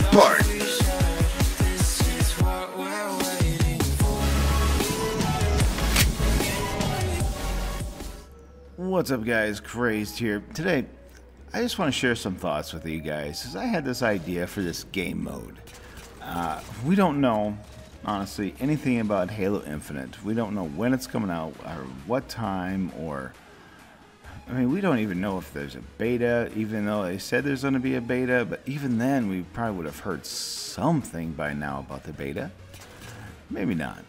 Sparts. What's up guys, Crazed here. Today, I just want to share some thoughts with you guys, because I had this idea for this game mode. We don't know, honestly, anything about Halo Infinite. We don't know when it's coming out, or what time, or... I mean, we don't even know if there's a beta, even though they said there's going to be a beta, but even then, we probably would have heard something by now about the beta. Maybe not.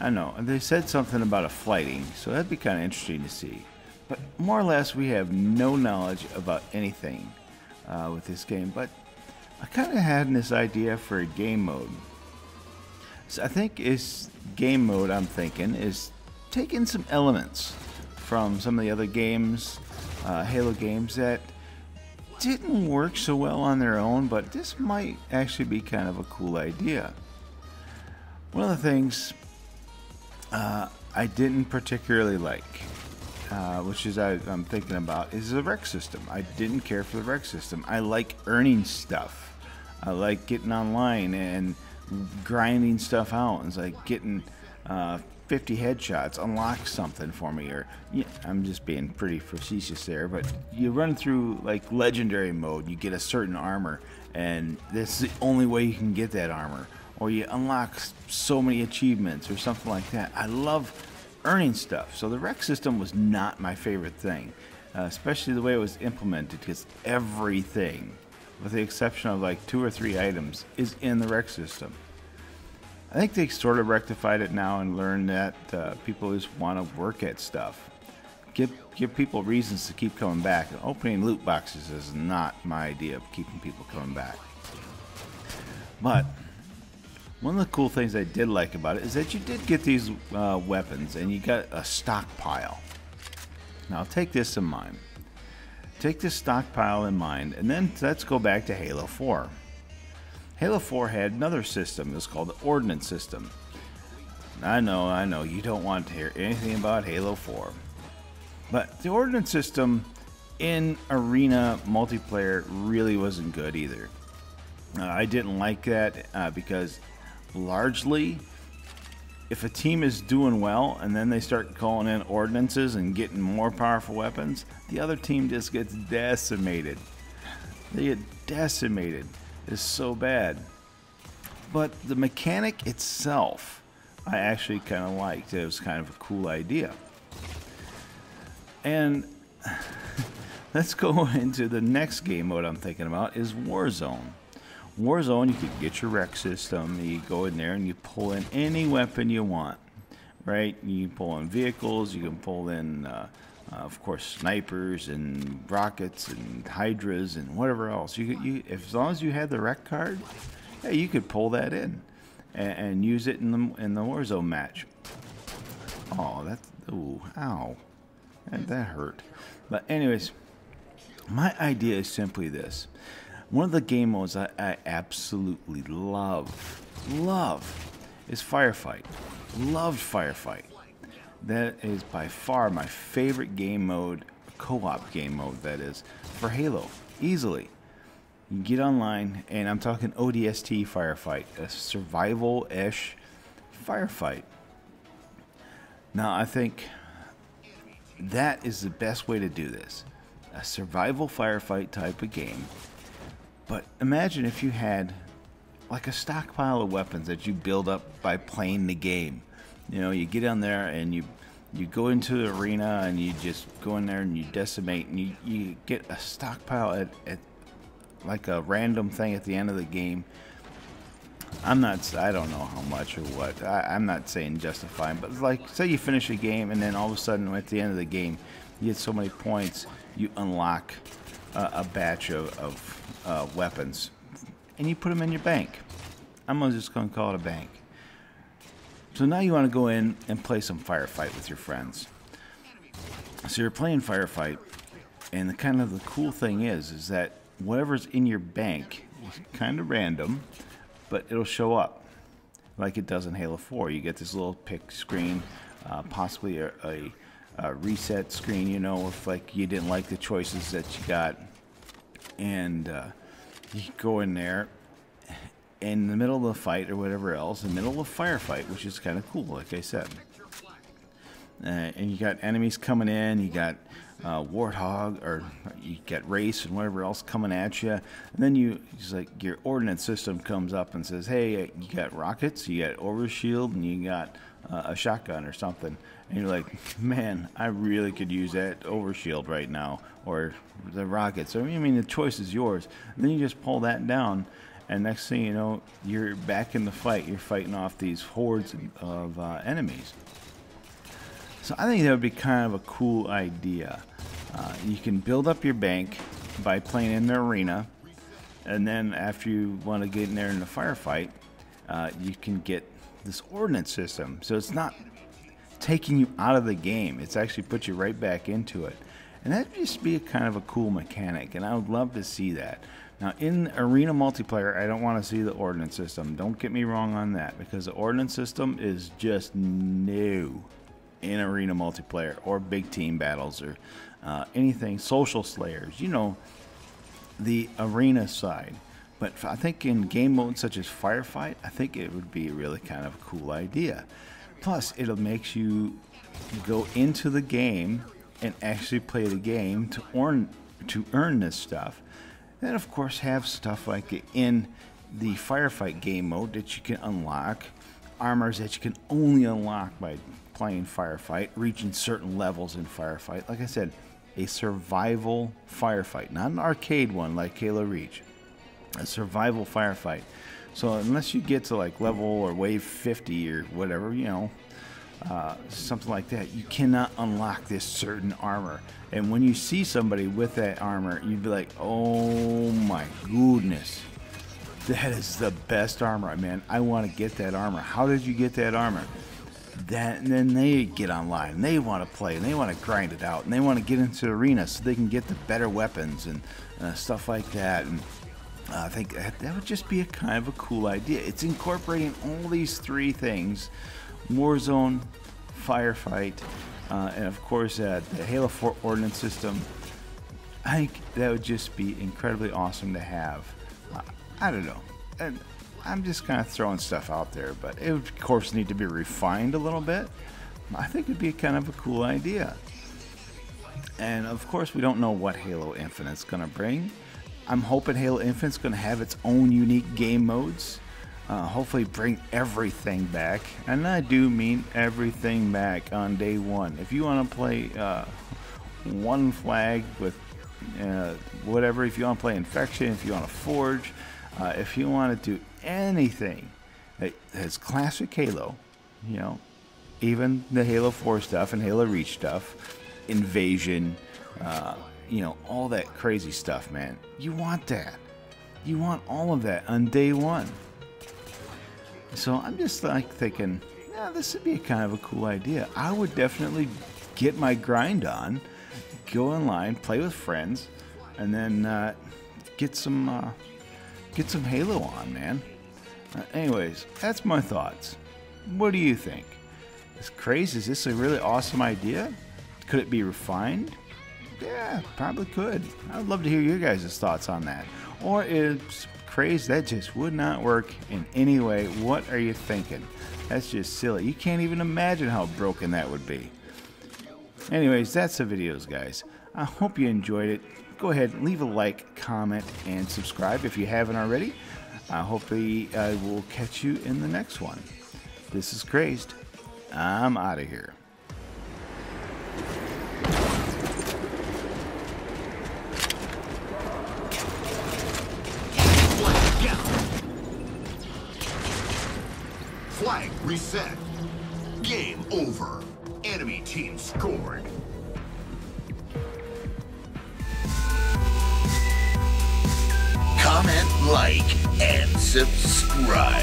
I don't know. They said something about a flighting, so that'd be kind of interesting to see. But more or less, we have no knowledge about anything with this game, but I kind of had this idea for a game mode. So I think it's game mode, I'm thinking, is taking some elements from some of the other games, Halo games, that didn't work so well on their own, but this might actually be kind of a cool idea. One of the things I didn't particularly like, which is I'm thinking about, is the rec system. I didn't care for the rec system. I like earning stuff. I like getting online and grinding stuff out. It's like getting 50 headshots unlock something for me, or yeah, I'm just being pretty facetious there, but you run through like legendary mode, you get a certain armor, and that's the only way you can get that armor, or you unlock so many achievements or something like that. I love earning stuff, so the rec system was not my favorite thing, especially the way it was implemented, because everything with the exception of like 2 or 3 items is in the rec system. I think they sort of rectified it now and learned that people just want to work at stuff. Give people reasons to keep coming back. And opening loot boxes is not my idea of keeping people coming back. But one of the cool things I did like about it is that you did get these weapons and you got a stockpile. Now take this in mind. Take this stockpile in mind, and then let's go back to Halo 4. Halo 4 had another system. It's called the Ordnance System. I know, you don't want to hear anything about Halo 4. But the Ordnance System in arena multiplayer really wasn't good either. I didn't like that because largely, if a team is doing well and then they start calling in ordinances and getting more powerful weapons, the other team just gets decimated. They get decimated. Is so bad. But the mechanic itself I actually kind of liked. It was kind of a cool idea. And let's go into the next game mode I'm thinking about is Warzone. Warzone, you could get your rec system, you go in there and you pull in any weapon you want, right? You can pull in vehicles, you can pull in of course, snipers and rockets and hydras and whatever else. You, as long as you had the rec card, hey, you could pull that in and use it in the Warzone match. Oh, that's ooh, ow, that hurt. But anyways, my idea is simply this: one of the game modes I absolutely love is Firefight. Loved Firefight. That is by far my favorite game mode, co-op game mode, that is, for Halo, easily. You get online, and I'm talking ODST Firefight, a survival-ish Firefight. Now, I think that is the best way to do this. A survival Firefight type of game. But imagine if you had, like, a stockpile of weapons that you build up by playing the game. You know, you get on there and you go into the arena and you just go in there and you decimate, and you get a stockpile at like a random thing at the end of the game. I don't know how much or what. I'm not saying justifying, but like say you finish a game and then all of a sudden at the end of the game you get so many points, you unlock a batch of weapons and you put them in your bank. I'm just going to call it a bank. So now you want to go in and play some Firefight with your friends. So you're playing Firefight, and the cool thing is that whatever's in your bank is kind of random, but it'll show up like it does in Halo 4. You get this little pick screen, possibly a reset screen, you know, if like you didn't like the choices that you got, and you go in there in the middle of the fight or whatever else, in the middle of a firefight, which is kind of cool, like I said. And you got enemies coming in, you got Warthog, or you got Race and whatever else coming at you. And then it's like your ordnance system comes up and says, hey, you got rockets, you got overshield, and you got a shotgun or something. And you're like, man, I really could use that overshield right now, or the rockets. I mean, the choice is yours. And then you just pull that down, and next thing you know, you're back in the fight. You're fighting off these hordes of enemies. So I think that would be kind of a cool idea. You can build up your bank by playing in the arena, and then after you want to get in there in the firefight, you can get this ordnance system. So it's not taking you out of the game. It's actually put you right back into it. And that would just be kind of a cool mechanic, and I would love to see that. Now, in arena multiplayer, I don't want to see the ordnance system. Don't get me wrong on that, because the ordnance system is just new in arena multiplayer or big team battles or anything, social slayers, you know, the arena side. But I think in game modes such as Firefight, I think it would be really kind of a cool idea. Plus, it'll make you go into the game and actually play the game to earn this stuff. Then, of course, have stuff like it in the Firefight game mode that you can unlock, armors that you can only unlock by playing Firefight, reaching certain levels in Firefight. Like I said, a survival Firefight, not an arcade one like Halo Reach. A survival Firefight. So unless you get to like level or wave 50 or whatever, you know, something like that, you cannot unlock this certain armor. And when you see somebody with that armor, you'd be like, oh my goodness, that is the best armor, man. I want to get that armor. How did you get that armor? And then they get online and they want to play and they want to grind it out and they want to get into the arena so they can get the better weapons and stuff like that. And I think that would just be a kind of a cool idea. It's incorporating all these three things: Warzone, Firefight, and of course the Halo 4 ordnance system. I think that would just be incredibly awesome to have. I don't know. I'm just kind of throwing stuff out there, but it would, of course, need to be refined a little bit. I think it'd be kind of a cool idea. And, of course, we don't know what Halo Infinite's going to bring. I'm hoping Halo Infinite's going to have its own unique game modes. Hopefully bring everything back. And I do mean everything back on day one. If you want to play One Flag with whatever, if you want to play Infection, if you want to Forge, if you want to do anything that's classic Halo, you know, even the Halo 4 stuff and Halo Reach stuff, Invasion, you know, all that crazy stuff, man. You want that. You want all of that on day one. So I'm just like thinking, yeah, this would be kind of a cool idea. I would definitely get my grind on, go online, play with friends, and then get some Halo on, man. Anyways, that's my thoughts. What do you think? It's crazy. Is this a really awesome idea? Could it be refined? Yeah, probably could. I'd love to hear your guys' thoughts on that. Or is Crazed, that just would not work in any way? What are you thinking? That's just silly. You can't even imagine how broken that would be. Anyways, that's the videos, guys. I hope you enjoyed it. Go ahead and leave a like, comment, and subscribe if you haven't already. Hopefully I will catch you in the next one. This is Crazed. I'm out of here. Flag reset. Game over. Enemy team scored. Comment, like, and subscribe.